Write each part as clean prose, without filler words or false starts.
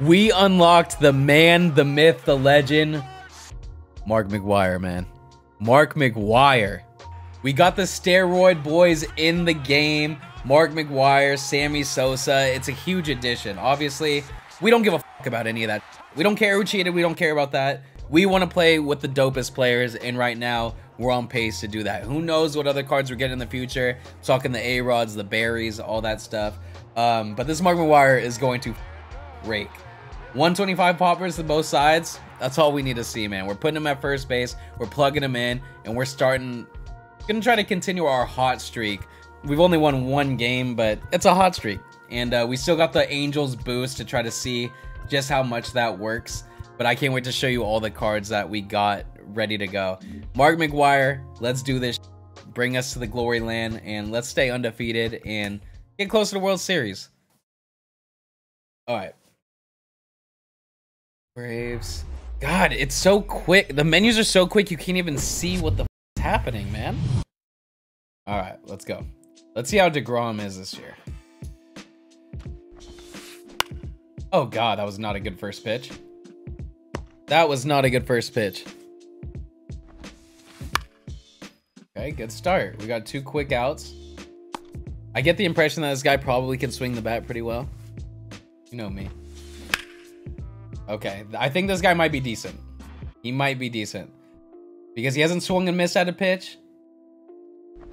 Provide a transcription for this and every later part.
We unlocked the man, the myth, the legend, Mark McGwire, man. Mark McGwire. We got the steroid boys in the game. Mark McGwire, Sammy Sosa. It's a huge addition. Obviously, we don't give a fuck about any of that. We don't care who cheated. We don't care about that. We want to play with the dopest players, and right now, we're on pace to do that. Who knows what other cards we're getting in the future. I'm talking the A-Rods, the Berries, all that stuff. But this Mark McGwire is going to rake. 125 poppers to both sides. That's all we need to see, man. We're putting him at first base. We're plugging him in, and we're starting. Going to try to continue our hot streak. We've only won one game, but it's a hot streak. And we still got the Angels boost to try to see just how much that works. But I can't wait to show you all the cards that we got ready to go. Mark McGwire, let's do this. Bring us to the glory land, and let's stay undefeated and get close to the World Series. All right. Braves. God, it's so quick. The menus are so quick, you can't even see what the f is happening, man. All right, let's go. Let's see how DeGrom is this year. Oh, God, that was not a good first pitch. That was not a good first pitch. Okay, good start. We got two quick outs. I get the impression that this guy probably can swing the bat pretty well. You know me. Okay, I think this guy might be decent. He might be decent. Because he hasn't swung and missed at a pitch.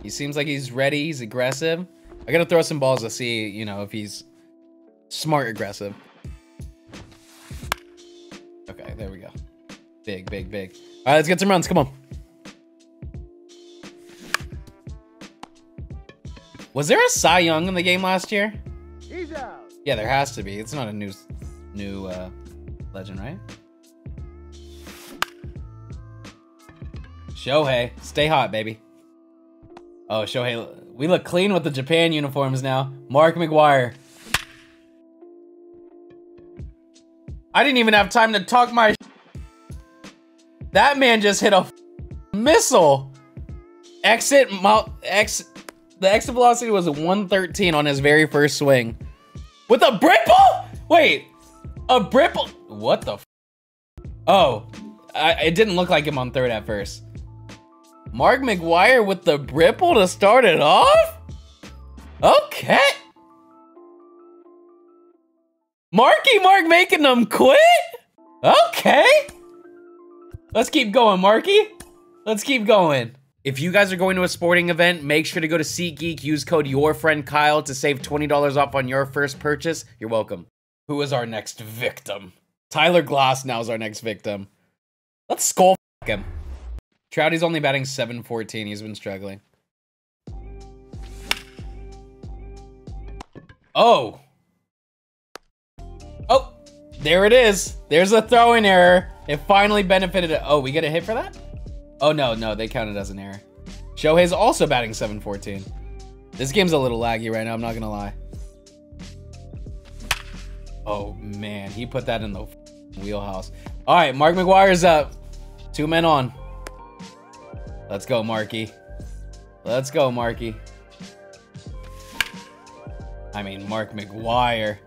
He seems like he's ready. He's aggressive. I gotta throw some balls to see, you know, if he's smart aggressive. Okay, there we go. Big, big, big. All right, let's get some runs. Come on. Was there a Cy Young in the game last year? He's out. Yeah, there has to be. It's not a new legend, right? Shohei, stay hot, baby. Oh, Shohei, we look clean with the Japan uniforms now. Mark McGwire. I didn't even have time to talk my That man just hit a missile. The exit velocity was 113 on his very first swing. With a Bripple? Wait, a Bripple? What the f? Oh, it didn't look like him on third at first. Mark McGwire with the Bripple to start it off? Okay. Marky Mark making them quit? Okay. Let's keep going, Marky. Let's keep going. If you guys are going to a sporting event, make sure to go to SeatGeek, use code YourFriendKyle to save $20 off on your first purchase. You're welcome. Who is our next victim? Tyler Glass now is our next victim. Let's skull f him. Trout, he's only batting 714. He's been struggling. Oh. Oh, there it is. There's a throwing error. It finally benefited it. Oh, we get a hit for that? Oh, no, they counted as an error. Shohei's also batting 714. This game's a little laggy right now, I'm not gonna lie. Oh, man, he put that in the wheelhouse. All right, Mark McGwire's up. Two men on. Let's go, Marky. Let's go, Marky. I mean, Mark McGwire.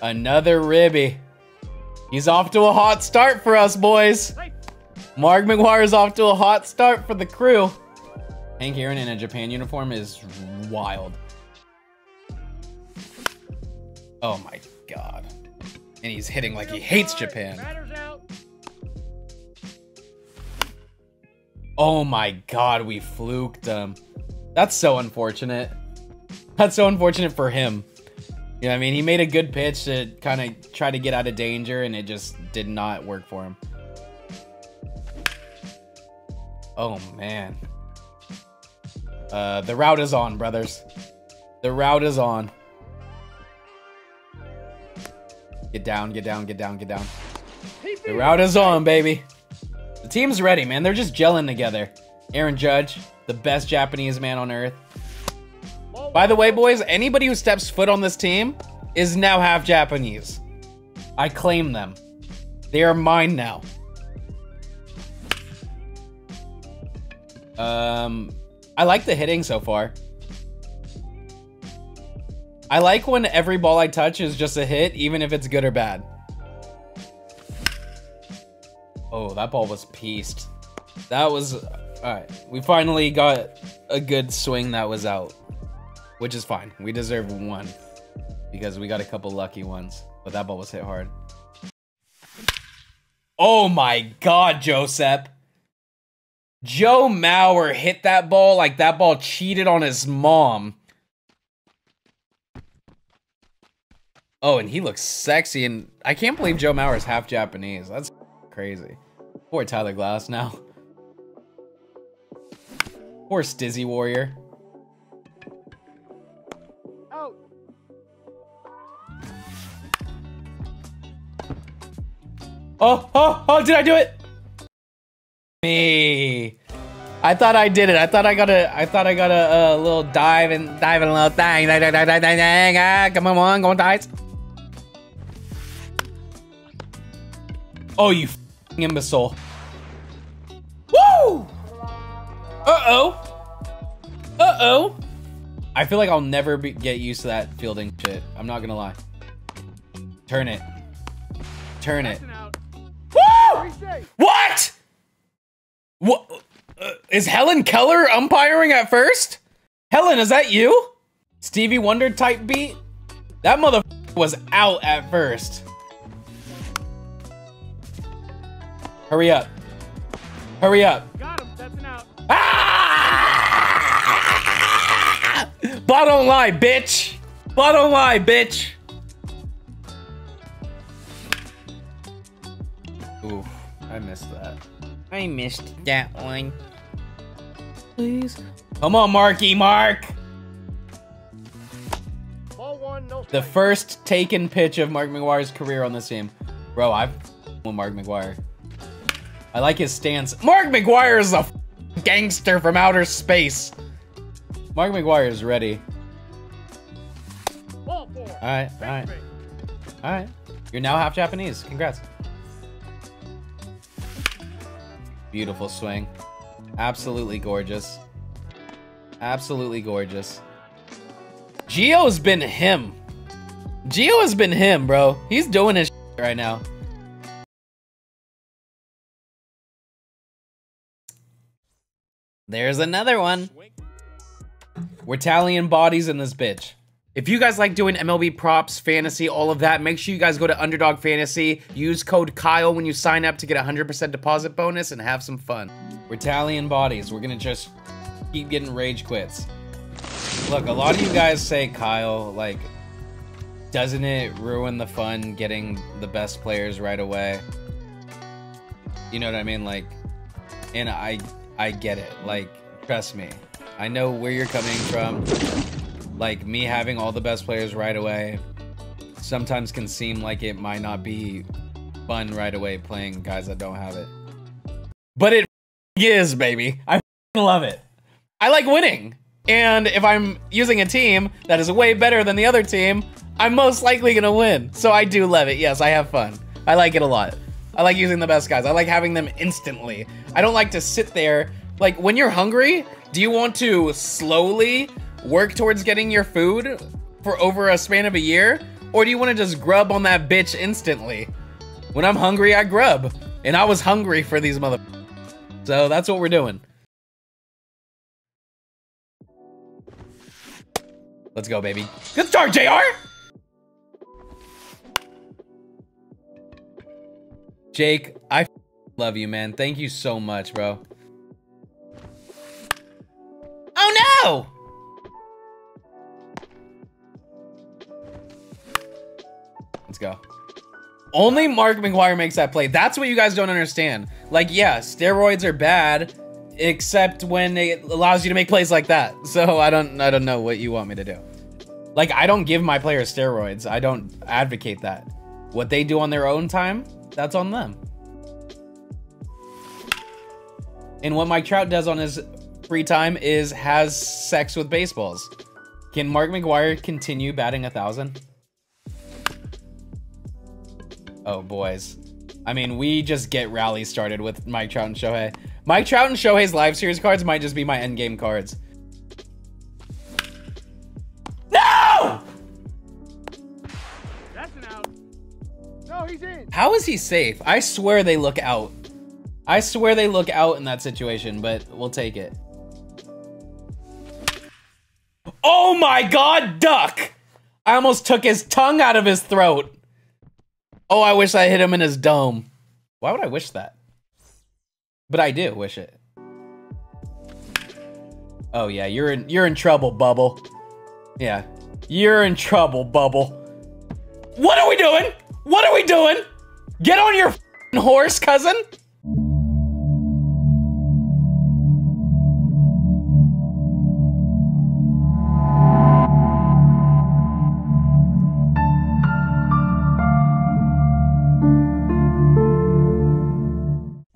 Another ribby. He's off to a hot start for us, boys. Mark McGwire's off to a hot start for the crew. Hank Aaron in a Japan uniform is wild. Oh my God. And he's hitting like he hates Japan. Oh my God, we fluked him. That's so unfortunate. That's so unfortunate for him. You know what I mean? He made a good pitch to kind of try to get out of danger, and it just did not work for him. Oh, man. The route is on, brothers. The route is on. Get down, get down, get down, get down. The route is on, baby. The team's ready, man. They're just gelling together. Aaron Judge, the best Japanese man on earth. By the way, boys, anybody who steps foot on this team is now half Japanese. I claim them. They are mine now. I like the hitting so far. I like when every ball I touch is just a hit, even if it's good or bad. Oh, that ball was pieced. That was... Alright, we finally got a good swing that was out. Which is fine. We deserve one. Because we got a couple lucky ones. But that ball was hit hard. Oh my god, Josep. Joe Mauer hit that ball like that ball cheated on his mom. Oh, and he looks sexy, and I can't believe Joe Mauer is half Japanese. That's crazy. Poor Tyler Glass now. Poor Stizzy Warrior. Out. Oh, oh, oh, did I do it? Me. I thought I did it. I thought I got a little dive and a little thing. Come on, go on, dice. Oh, you f***ing imbecile. Woo! Uh-oh. Uh-oh. I feel like I'll never get used to that fielding shit. I'm not gonna lie. Turn it. Turn it. Woo! What? What? Is Helen Keller umpiring at first? Helen, is that you? Stevie Wonder type beat? That motherfucker was out at first. Hurry up. Hurry up. Got him. That's an out. Ah! Ball don't lie, bitch. Ball don't lie, bitch. Ooh, I missed that. I missed that one. Please. Come on, Marky Mark. Ball one, no. The first taken pitch of Mark McGwire's career on this team. Bro, I want Mark McGwire. I like his stance. Mark McGwire is a gangster from outer space. Mark McGwire is ready. All right, all right, all right. You're now half Japanese. Congrats. Beautiful swing. Absolutely gorgeous. Absolutely gorgeous. Gio's been him. Gio has been him, bro. He's doing his shit right now. There's another one. We're tallying bodies in this bitch. If you guys like doing MLB props, fantasy, all of that, make sure you guys go to Underdog Fantasy. Use code Kyle when you sign up to get a 100% deposit bonus and have some fun. We're tallying bodies. We're gonna just keep getting rage quits. Look, a lot of you guys say, Kyle, like, doesn't it ruin the fun getting the best players right away? You know what I mean? Like, and I get it. Like, trust me. I know where you're coming from. Like, me having all the best players right away sometimes can seem like it might not be fun right away playing guys that don't have it. But it is, baby. I love it. I like winning. And if I'm using a team that is way better than the other team, I'm most likely gonna win. So I do love it. Yes, I have fun. I like it a lot. I like using the best guys. I like having them instantly. I don't like to sit there. Like, when you're hungry, do you want to slowly work towards getting your food for over a span of a year? Or do you want to just grub on that bitch instantly? When I'm hungry, I grub. And I was hungry for these motherfuckers. So that's what we're doing. Let's go, baby. Good start, JR! Jake, I love you, man. Thank you so much, bro. Oh, no! Let's go. Only Mark McGwire makes that play. That's what you guys don't understand. Like, yeah, steroids are bad, except when it allows you to make plays like that. So I don't know what you want me to do. Like, I don't give my players steroids. I don't advocate that. What they do on their own time, that's on them. And what Mike Trout does on his free time is has sex with baseballs. Can Mark McGwire continue batting 1,000? Oh, boys. I mean, we just get rally started with Mike Trout and Shohei. Mike Trout and Shohei's live series cards might just be my endgame cards. No! That's an out. No, he's in. How is he safe? I swear they look out. I swear they look out in that situation, but we'll take it. Oh my God, duck! I almost took his tongue out of his throat. Oh, I wish I hit him in his dome. Why would I wish that? But I do wish it. Oh yeah, you're in trouble, Bubble. Yeah, you're in trouble, Bubble. What are we doing? What are we doing? Get on your f***ing horse, cousin.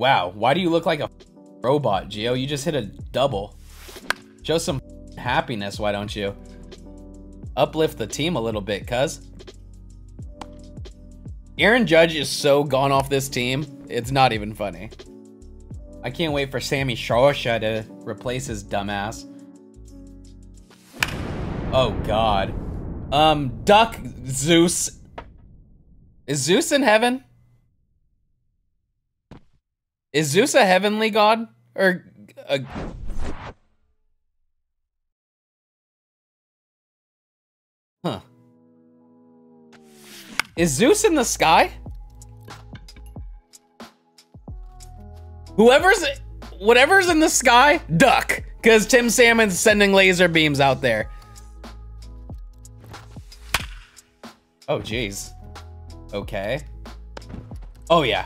Wow, why do you look like a robot, Gio? You just hit a double. Show some happiness, why don't you? Uplift the team a little bit, cuz. Aaron Judge is so gone off this team, it's not even funny. I can't wait for Sammy Sosa to replace his dumbass. Oh God. Duck Zeus. Is Zeus in heaven? Is Zeus a heavenly god? Or a... Huh. Is Zeus in the sky? Whatever's in the sky, duck. Because Tim Salmon's sending laser beams out there. Oh, geez. Okay. Oh, yeah.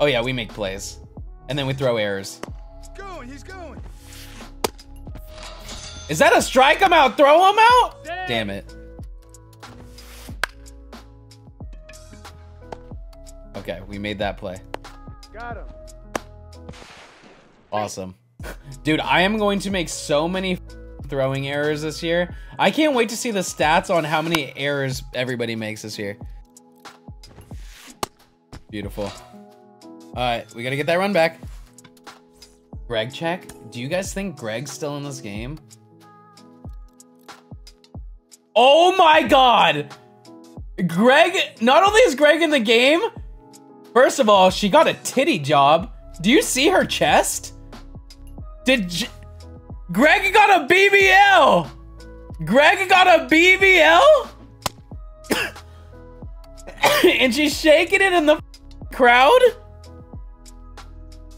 Oh, yeah, we make plays. And then we throw errors. He's going, he's going. Is that a strike him out, throw him out? Damn it. Okay, we made that play. Got him. Awesome. Dude, I am going to make so many throwing errors this year. I can't wait to see the stats on how many errors everybody makes this year. Beautiful. All right, we gotta get that run back. Greg check? Do you guys think Greg's still in this game? Oh my God! Greg, not only is Greg in the game, first of all, she got a titty job. Do you see her chest? Greg got a BBL? Greg got a BBL? And she's shaking it in the crowd?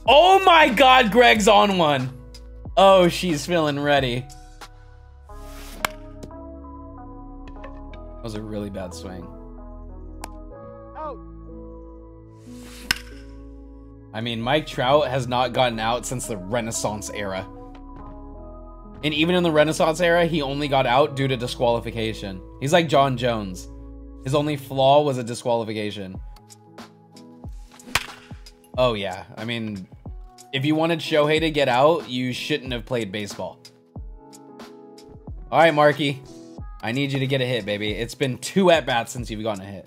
Oh my God, Greg's on one. Oh, she's feeling ready. That was a really bad swing. Out. I mean, Mike Trout has not gotten out since the Renaissance era. And even in the Renaissance era, he only got out due to disqualification. He's like John Jones. His only flaw was a disqualification. Oh yeah, I mean, if you wanted Shohei to get out, you shouldn't have played baseball. All right, Marky, I need you to get a hit, baby. It's been 2 at-bats since you've gotten a hit.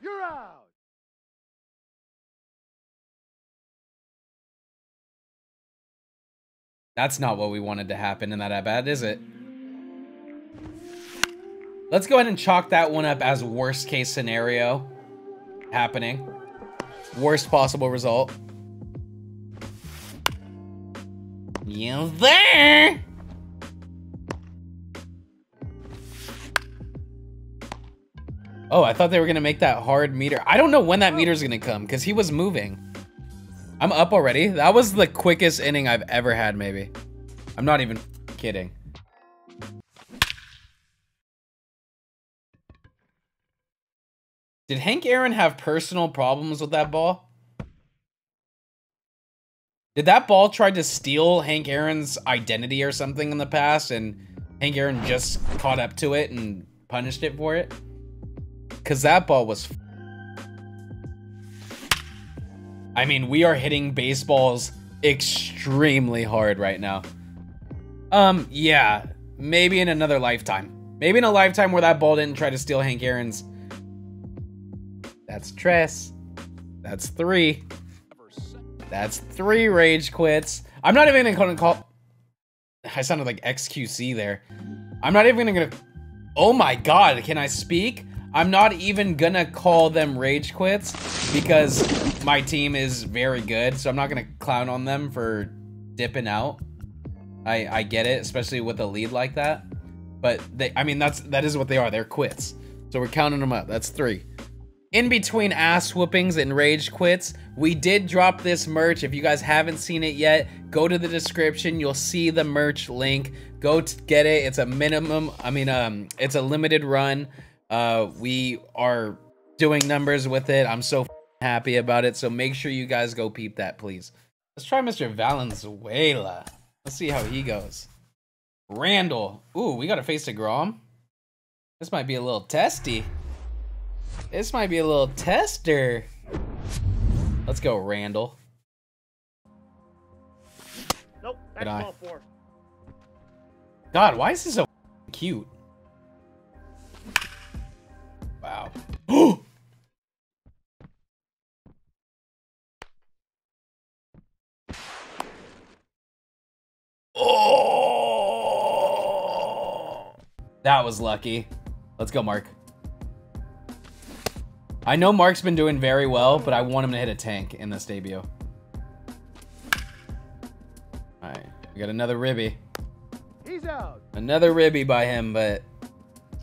You're out. That's not what we wanted to happen in that at-bat, is it? Let's go ahead and chalk that one up as worst case scenario happening. Worst possible result. You there? Oh, I thought they were gonna make that hard meter. I don't know when that meter's gonna come because he was moving. I'm up already. That was the quickest inning I've ever had, maybe. I'm not even kidding. Did Hank Aaron have personal problems with that ball? Did that ball try to steal Hank Aaron's identity or something in the past and Hank Aaron just caught up to it and punished it for it? Because that ball was... I mean, we are hitting baseballs extremely hard right now. Yeah, maybe in another lifetime. Maybe in a lifetime where that ball didn't try to steal Hank Aaron's... That's Tress. That's 3. That's 3 rage quits. I'm not even gonna call... I sounded like XQC there. I'm not even gonna... Oh my God, can I speak? I'm not even gonna call them rage quits because my team is very good, so I'm not gonna clown on them for dipping out. I get it, especially with a lead like that. But that is what they are. They're quits. So we're counting them up. That's three. In between ass whoopings and rage quits, we did drop this merch. If you guys haven't seen it yet, go to the description. You'll see the merch link. Go to get it. It's a minimum. It's a limited run. We are doing numbers with it. I'm so happy about it. So make sure you guys go peep that, please. Let's try Mr. Valenzuela. Let's see how he goes. Randall. Ooh, we got to face DeGrom. This might be a little testy. This might be a little tester. Let's go, Randall. Nope, that's all four. God, why is this so cute? Wow. Oh! That was lucky. Let's go, Mark. I know Mark's been doing very well, but I want him to hit a tank in this debut. Alright, we got another ribby. He's out. Another ribby by him, but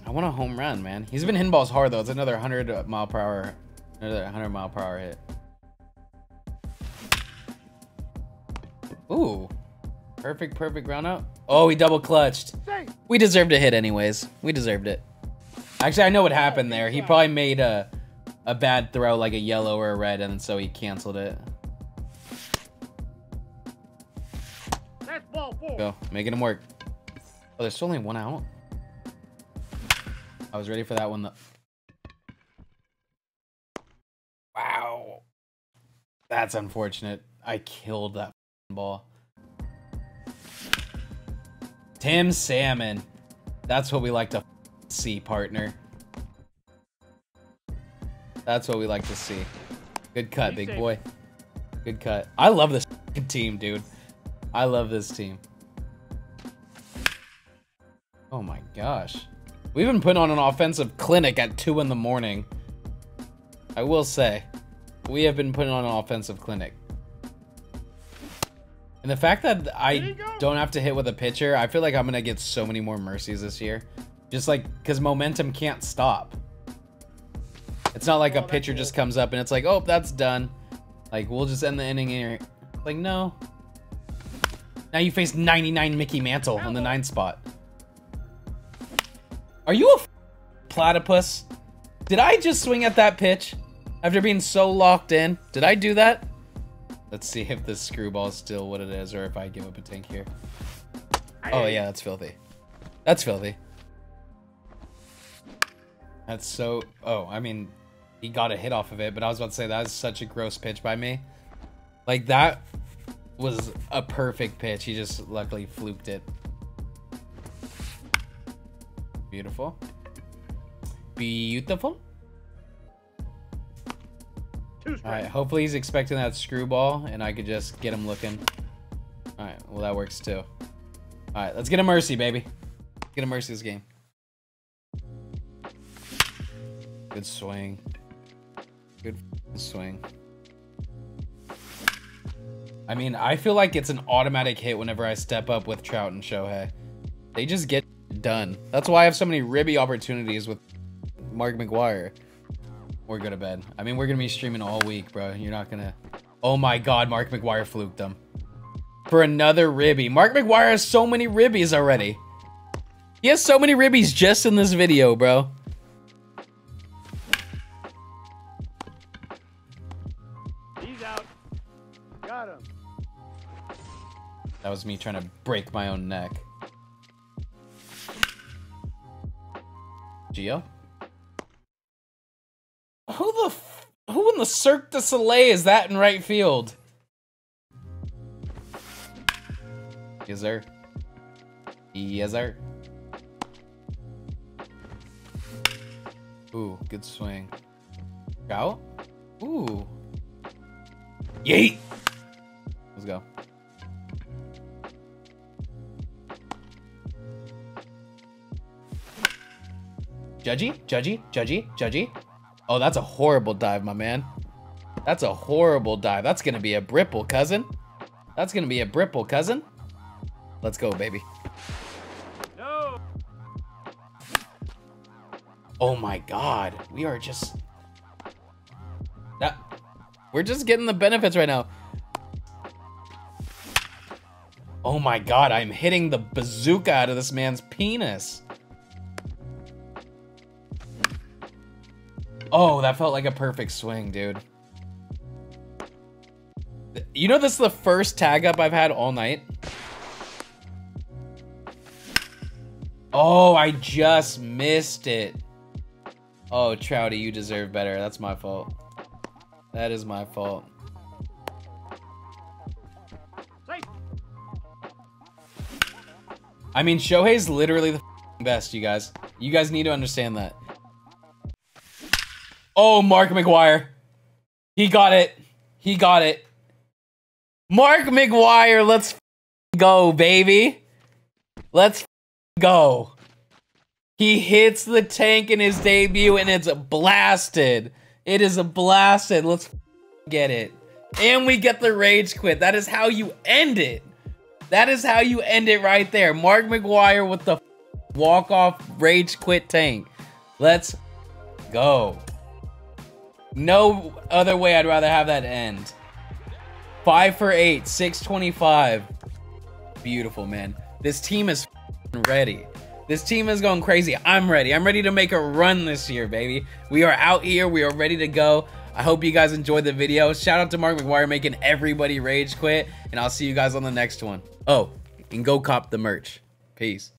I want a home run, man. He's been hitting balls hard, though. It's another 100 mile per hour, another 100 mile per hour hit. Ooh, perfect ground out. Oh, he double clutched. We deserved a hit, anyways. We deserved it. Actually, I know what happened there. He probably made a bad throw, like a yellow or a red, and so he canceled it. That's ball four. Go, making him work. Oh, there's still only one out. I was ready for that one though. Wow, that's unfortunate. I killed that ball. Tim Salmon, that's what we like to see, partner. That's what we like to see. Good cut, big boy. Good cut. I love this team, dude. I love this team. Oh my gosh. We've been putting on an offensive clinic at 2 in the morning. I will say, we have been putting on an offensive clinic. And the fact that I don't have to hit with a pitcher, I feel like I'm going to get so many more mercies this year. Just like, because momentum can't stop. It's not like a pitcher just comes up and it's like, oh, that's done. Like, we'll just end the inning here. Like, no. Now you face 99 Mickey Mantle on the 9th spot. Are you a platypus? Did I just swing at that pitch after being so locked in? Did I do that? Let's see if this screwball is still what it is or if I give up a tank here. Oh, yeah, that's filthy. That's filthy. That's so... Oh, I mean... He got a hit off of it, but I was about to say that was such a gross pitch by me. Like, that was a perfect pitch. He just luckily fluked it. Beautiful. Beautiful. Alright, hopefully he's expecting that screwball, and I could just get him looking. Alright, well that works too. Alright, let's get a mercy, baby. Let's get a mercy this game. Good swing. Good swing. I mean, I feel like it's an automatic hit whenever I step up with Trout and Shohei. They just get done. That's why I have so many ribby opportunities with Mark McGwire. We're good to bed. I mean, we're going to be streaming all week, bro. You're not going to... Oh my God, Mark McGwire fluked them. For another ribby. Mark McGwire has so many ribbies already. He has so many ribbies just in this video, bro. That was me trying to break my own neck. Gio? Who in the Cirque du Soleil is that in right field? Yes, sir. Yes, sir. Ooh, good swing. Out? Ooh. Yeet! Let's go. Judgy. Oh, that's a horrible dive, my man. That's a horrible dive. That's going to be a Bripple, cousin. That's going to be a Bripple, cousin. Let's go, baby. No. Oh, my God. We are just... We're just getting the benefits right now. Oh, my God. I'm hitting the bazooka out of this man's penis. Oh, that felt like a perfect swing, dude. You know, this is the first tag up I've had all night. Oh, I just missed it. Oh, Trouty, you deserve better. That's my fault. That is my fault. I mean, Shohei's literally the best, you guys. You guys need to understand that. Oh, Mark McGwire. He got it. He got it. Mark McGwire, let's go, baby. Let's go. He hits the tank in his debut, and it's blasted. It is a blasted. Let's get it. And we get the rage quit. That is how you end it. That is how you end it right there. Mark McGwire with the walk-off rage quit tank. Let's go. No other way I'd rather have that end. 5 for 8, 625. Beautiful, man. This team is ready. This team is going crazy. I'm ready. I'm ready to make a run this year, baby. We are out here. We are ready to go. I hope you guys enjoyed the video. Shout out to Mark McGwire making everybody rage quit. And I'll see you guys on the next one. Oh, and go cop the merch. Peace.